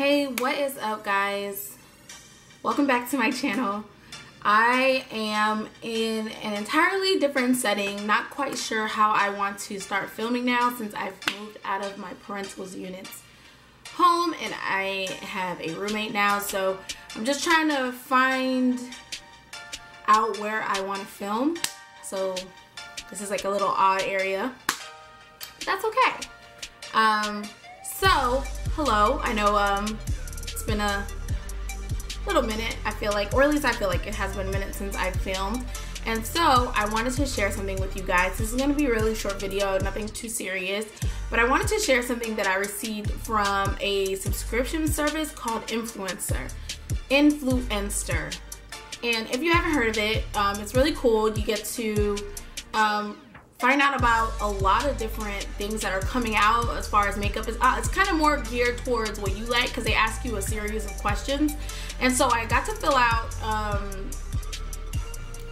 Hey, what is up, guys? Welcome back to my channel. I am in an entirely different setting. Not quite sure how I want to start filming now since I've moved out of my parental unit's home and I have a roommate now. So I'm just trying to find out where I want to film. So this is like a little odd area. That's okay. So, hello. I know it's been a little minute, I feel like, or at least I feel like it has been a minute since I filmed. And so I wanted to share something with you guys. This is going to be a really short video, nothing too serious. But I wanted to share something that I received from a subscription service called Influenster. And if you haven't heard of it, it's really cool. You get to find out about a lot of different things that are coming out as far as makeup is. It's kind of more geared towards what you like because they ask you a series of questions. And so I got to fill out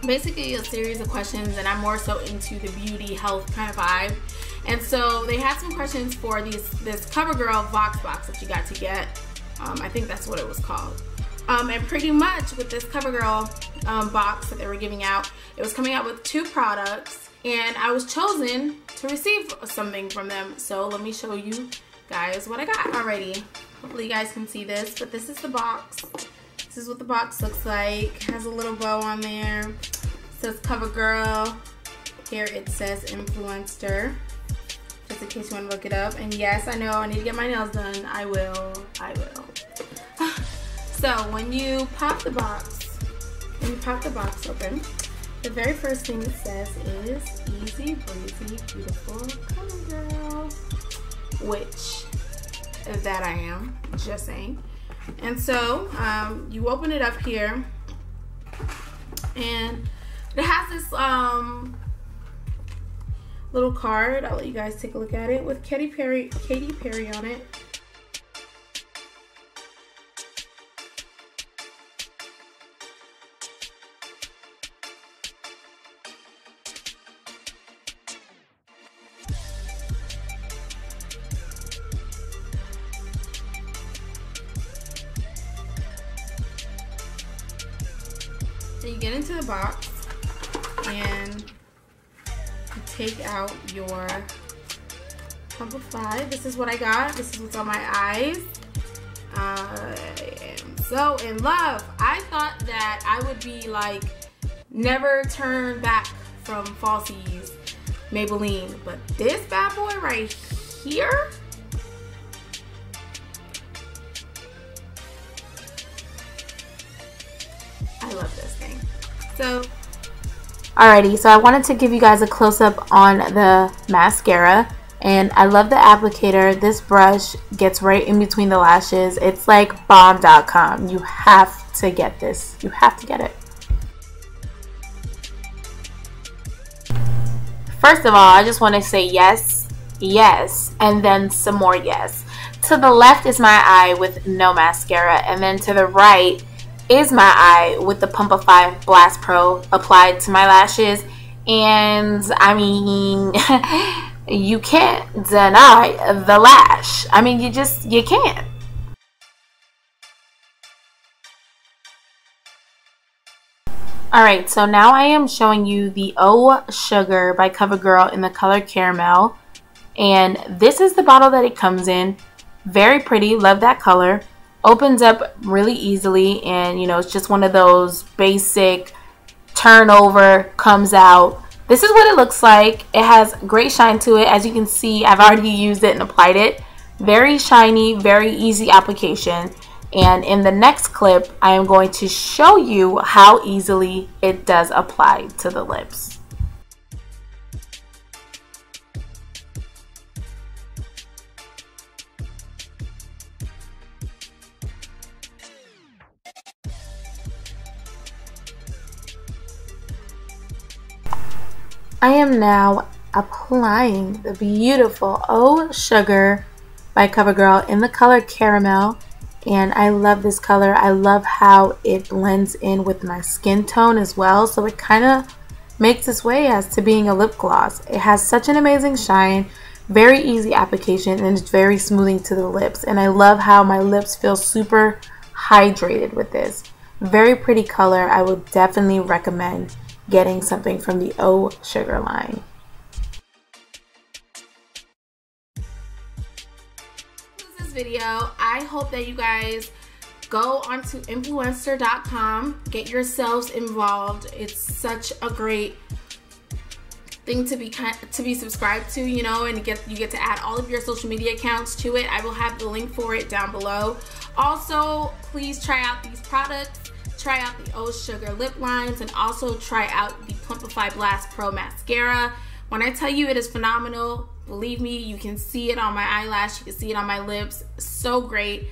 basically a series of questions, and I'm more so into the beauty, health kind of vibe. And so they had some questions for this CoverGirl VoxBox that you got to get. I think that's what it was called. And pretty much with this CoverGirl box that they were giving out, it was coming out with 2 products. And I was chosen to receive something from them. So let me show you guys what I got already. Hopefully you guys can see this, but this is the box. This is what the box looks like. It has a little bow on there. It says CoverGirl. Here it says Influenster, just in case you want to look it up. And yes, I know I need to get my nails done. I will. So when you pop the box open, the very first thing it says is easy, breezy, beautiful CoverGirl, which is that I am, just saying. And so you open it up here, and it has this little card. I'll let you guys take a look at it, with Katy Perry on it. So you get into the box and you take out your Plumpify. This is what I got. This is what's on my eyes. I am so in love. I thought that I would be like, never turn back from Falsies, Maybelline. But this bad boy right here, I love this thing. So, alrighty, so I wanted to give you guys a close-up on the mascara, and I love the applicator. This brush gets right in between the lashes. It's like bomb.com. You have to get this. You have to get it. First of all, I just want to say yes, yes, and then some more yes. To the left is my eye with no mascara, and then to the right is my eye with the Plumpify Blast Pro applied to my lashes. And I mean, you can't deny the lash. I mean, you can't. Alright, so now I am showing you the Oh Sugar! By CoverGirl in the color Caramel. And this is the bottle that it comes in. Very pretty, love that color. Opens up really easily, and you know, it's just one of those basic turnover, comes out. This is what it looks like. It has great shine to it. As you can see, I've already used it and applied it. Very shiny, very easy application. And in the next clip, I am going to show you how easily it does apply to the lips. I am now applying the beautiful Oh Sugar! By CoverGirl in the color Caramel, and I love this color. I love how it blends in with my skin tone as well, so it kind of makes its way as to being a lip gloss. It has such an amazing shine, Very easy application, and it's very smoothing to the lips. And I love how my lips feel super hydrated with this. Very pretty color. I would definitely recommend getting something from the Oh Sugar! Line. This video, I hope that you guys go onto influencer.com, get yourselves involved. It's such a great thing to be subscribed to, you know, and you get to add all of your social media accounts to it. I will have the link for it down below. Also, please try out these products. Try out the Oh Sugar! Lip Lines, and also try out the Plumpify Blast Pro Mascara. When I tell you it is phenomenal, believe me, you can see it on my eyelash, you can see it on my lips. So great.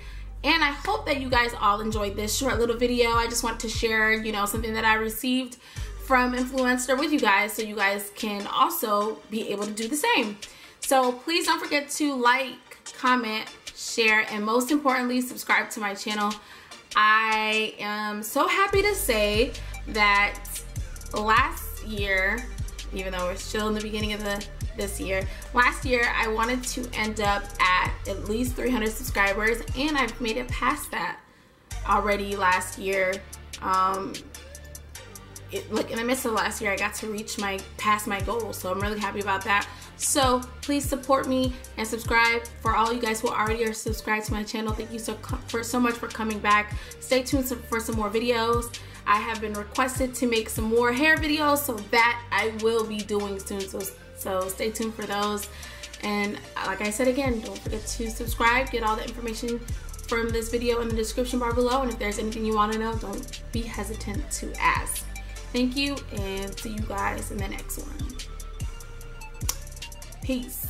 And I hope that you guys all enjoyed this short little video. I just want to share, you know, something that I received from Influenster with you guys, so you guys can also be able to do the same. So please don't forget to like, comment, share, and most importantly, subscribe to my channel. I am so happy to say that last year, even though we're still in the beginning of this year, last year I wanted to end up at least 300 subscribers, and I've made it past that already last year. Like in the midst of last year, I got to reach past my goal, so I'm really happy about that. So please support me and subscribe. For all you guys who already are subscribed to my channel, thank you so much for coming back. Stay tuned for some more videos. I have been requested to make some more hair videos, so that I will be doing soon, so stay tuned for those. And like I said again, don't forget to subscribe. Get all the information from this video in the description bar below, and if there's anything you want to know, don't be hesitant to ask. Thank you, and see you guys in the next one. Peace.